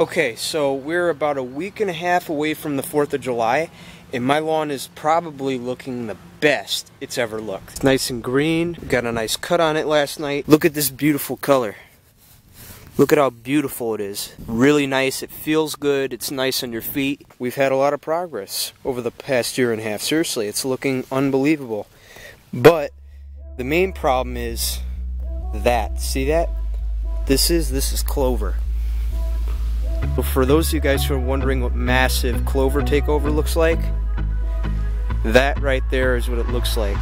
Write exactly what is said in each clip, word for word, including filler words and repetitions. Okay, so we're about a week and a half away from the fourth of July, and my lawn is probably looking the best it's ever looked. It's nice and green. Got a nice cut on it last night. Look at this beautiful color. Look at how beautiful it is. Really nice. It feels good. It's nice on your feet. We've had a lot of progress over the past year and a half. Seriously, it's looking unbelievable. But the main problem is that. See that? This is, this is clover. But for those of you guys who are wondering what massive clover takeover looks like, that right there is what it looks like.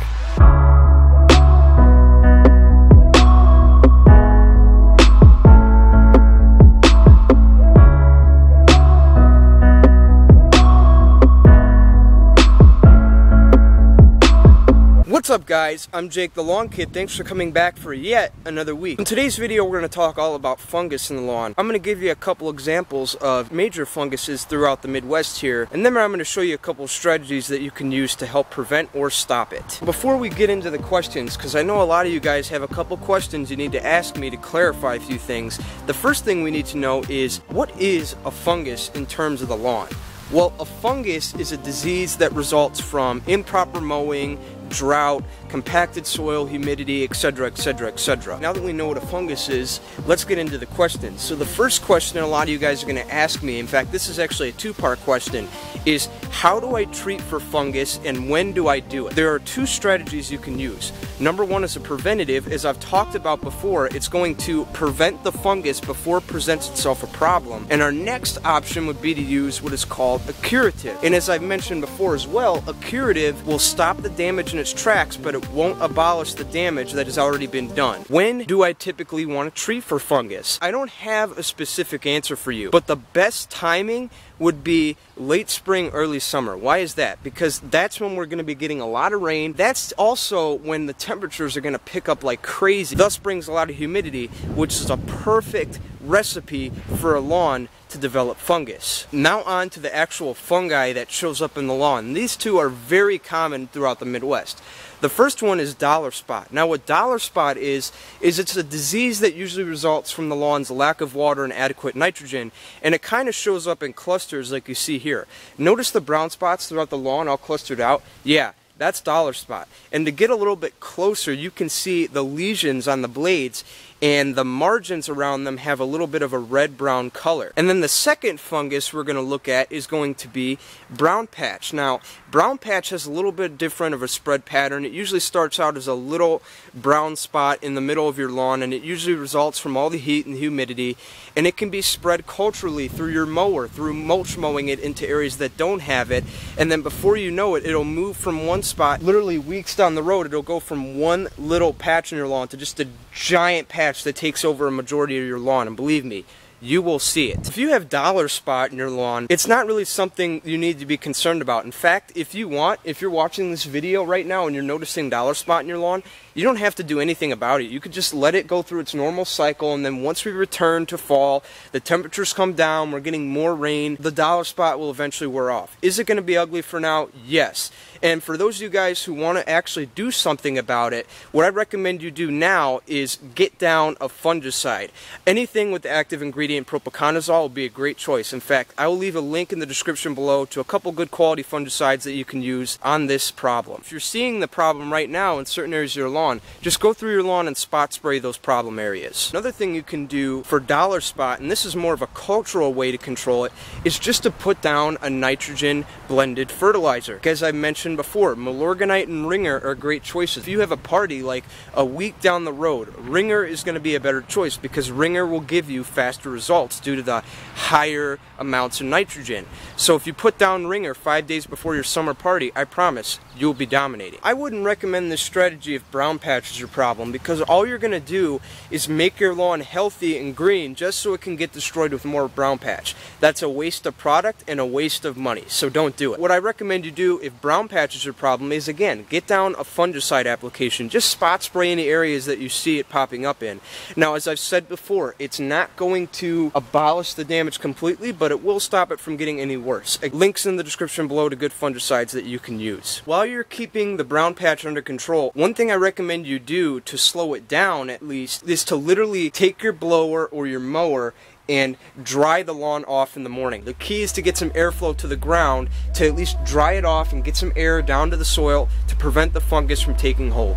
What's up guys, I'm Jake the Lawn Kid. Thanks for coming back for yet another week. In today's video we're going to talk all about fungus in the lawn. I'm going to give you a couple examples of major funguses throughout the Midwest here, and then I'm going to show you a couple strategies that you can use to help prevent or stop it. Before we get into the questions, because I know a lot of you guys have a couple questions you need to ask me to clarify a few things, the first thing we need to know is, what is a fungus in terms of the lawn? Well, a fungus is a disease that results from improper mowing, drought, compacted soil, humidity, et cetera, et cetera, et cetera. Now that we know what a fungus is, let's get into the questions. So the first question a lot of you guys are going to ask me, in fact this is actually a two-part question, is how do I treat for fungus and when do I do it? There are two strategies you can use. Number one is a preventative. As I've talked about before, it's going to prevent the fungus before it presents itself a problem. And our next option would be to use what is called a curative. And as I've mentioned before as well, a curative will stop the damage in its tracks, but it won't abolish the damage that has already been done. When do I typically want to treat for fungus? I don't have a specific answer for you, but the best timing would be late spring, early summer. Why is that? Because that's when we're going to be getting a lot of rain. That's also when the temperatures are going to pick up like crazy, thus brings a lot of humidity, which is a perfect recipe for a lawn to develop fungus. Now on to the actual fungi that shows up in the lawn. These two are very common throughout the Midwest. The first one is dollar spot. Now what dollar spot is, is it's a disease that usually results from the lawn's lack of water and adequate nitrogen, and it kind of shows up in clusters like you see here. Notice the brown spots throughout the lawn all clustered out? Yeah. That's dollar spot. And to get a little bit closer, you can see the lesions on the blades, and the margins around them have a little bit of a red-brown color. And then the second fungus we're going to look at is going to be brown patch. Now, brown patch has a little bit different of a spread pattern. It usually starts out as a little brown spot in the middle of your lawn, and it usually results from all the heat and humidity, and it can be spread culturally through your mower, through mulch mowing it into areas that don't have it, and then before you know it, it'll move from one spot, literally weeks down the road, it'll go from one little patch in your lawn to just a giant patch that takes over a majority of your lawn, and believe me, you will see it. If you have dollar spot in your lawn, it's not really something you need to be concerned about. In fact, if you want, if you're watching this video right now and you're noticing dollar spot in your lawn, you don't have to do anything about it. You could just let it go through its normal cycle, and then once we return to fall, the temperatures come down, we're getting more rain, the dollar spot will eventually wear off. Is it going to be ugly for now? Yes. And for those of you guys who want to actually do something about it, what I recommend you do now is get down a fungicide. Anything with the active ingredient propiconazole will be a great choice. In fact, I will leave a link in the description below to a couple good quality fungicides that you can use on this problem. If you're seeing the problem right now in certain areas of your lawn, just go through your lawn and spot spray those problem areas. Another thing you can do for dollar spot, and this is more of a cultural way to control it, is just to put down a nitrogen blended fertilizer. As I mentioned before, Milorganite and Ringer are great choices. If you have a party like a week down the road, Ringer is going to be a better choice because Ringer will give you faster results due to the higher amounts of nitrogen. So if you put down Ringer five days before your summer party, I promise you'll be dominating. I wouldn't recommend this strategy if brown patch is your problem, because all you're going to do is make your lawn healthy and green just so it can get destroyed with more brown patch. That's a waste of product and a waste of money, so don't do it. What I recommend you do if brown patch patches your problem is, again, get down a fungicide application. Just spot spray any areas that you see it popping up in. Now, as I've said before, it's not going to abolish the damage completely, but it will stop it from getting any worse. Links in the description below to good fungicides that you can use. While you're keeping the brown patch under control, one thing I recommend you do to slow it down, at least, is to literally take your blower or your mower and dry the lawn off in the morning. The key is to get some airflow to the ground to at least dry it off and get some air down to the soil to prevent the fungus from taking hold.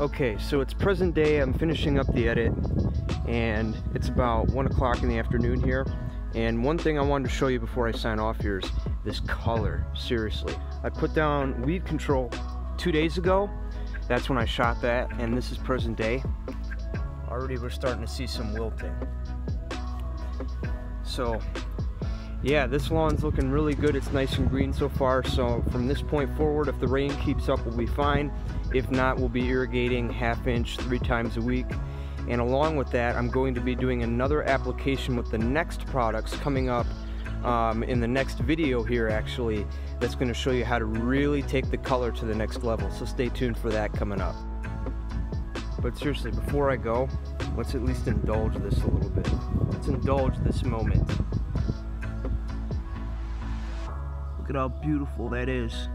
Okay, so it's present day, I'm finishing up the edit, and it's about one o'clock in the afternoon here, and one thing I wanted to show you before I sign off here is this color. Seriously. I put down weed control two days ago, that's when I shot that, and this is present day. Already we're starting to see some wilting. So, yeah, this lawn's looking really good. It's nice and green so far, so from this point forward, if the rain keeps up, we'll be fine. If not, we'll be irrigating half inch three times a week. And along with that, I'm going to be doing another application with the next products coming up um, in the next video here, actually, that's going to show you how to really take the color to the next level. So stay tuned for that coming up. But seriously, before I go, let's at least indulge this a little bit. Let's indulge this moment. Look at how beautiful that is.